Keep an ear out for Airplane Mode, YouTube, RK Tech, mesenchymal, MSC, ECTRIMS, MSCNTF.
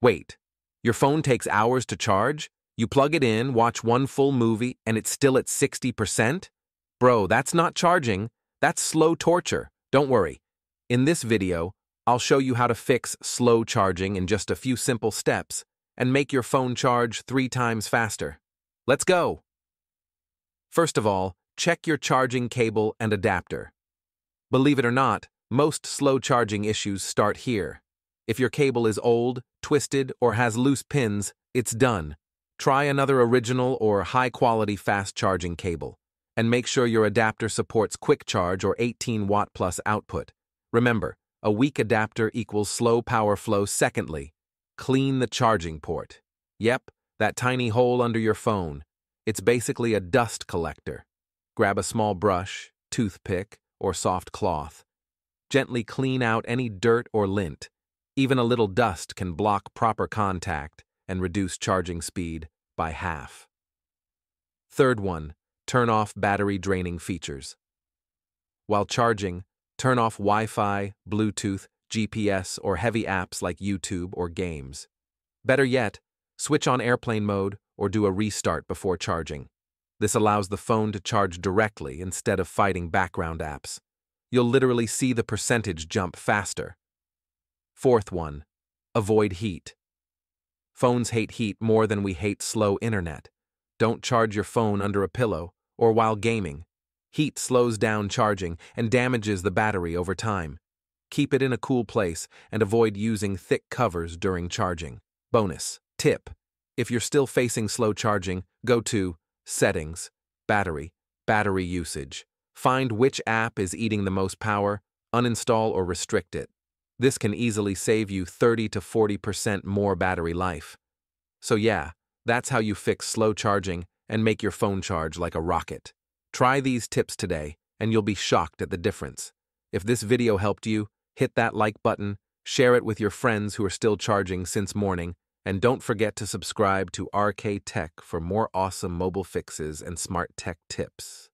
Wait, your phone takes hours to charge? You plug it in, watch one full movie, and it's still at 60%? Bro, that's not charging. That's slow torture. Don't worry. In this video, I'll show you how to fix slow charging in just a few simple steps and make your phone charge 3 times faster. Let's go! First of all, check your charging cable and adapter. Believe it or not, most slow charging issues start here. If your cable is old, twisted, or has loose pins, it's done. Try another original or high-quality fast charging cable, and make sure your adapter supports quick charge or 18-watt plus output. Remember, a weak adapter equals slow power flow. Secondly, clean the charging port. Yep, that tiny hole under your phone. It's basically a dust collector. Grab a small brush, toothpick, or soft cloth. Gently clean out any dirt or lint. Even a little dust can block proper contact and reduce charging speed by half. Third one, turn off battery draining features. While charging, turn off Wi-Fi, Bluetooth, GPS, or heavy apps like YouTube or games. Better yet, switch on airplane mode or do a restart before charging. This allows the phone to charge directly instead of fighting background apps. You'll literally see the percentage jump faster. Fourth one, avoid heat. Phones hate heat more than we hate slow internet. Don't charge your phone under a pillow or while gaming. Heat slows down charging and damages the battery over time. Keep it in a cool place and avoid using thick covers during charging. Bonus tip: if you're still facing slow charging, go to Settings, Battery Usage. Find which app is eating the most power, uninstall or restrict it. This can easily save you 30 to 40% more battery life. So yeah, that's how you fix slow charging and make your phone charge like a rocket. Try these tips today, and you'll be shocked at the difference. If this video helped you, hit that like button, share it with your friends who are still charging since morning, and don't forget to subscribe to RK Tech for more awesome mobile fixes and smart tech tips.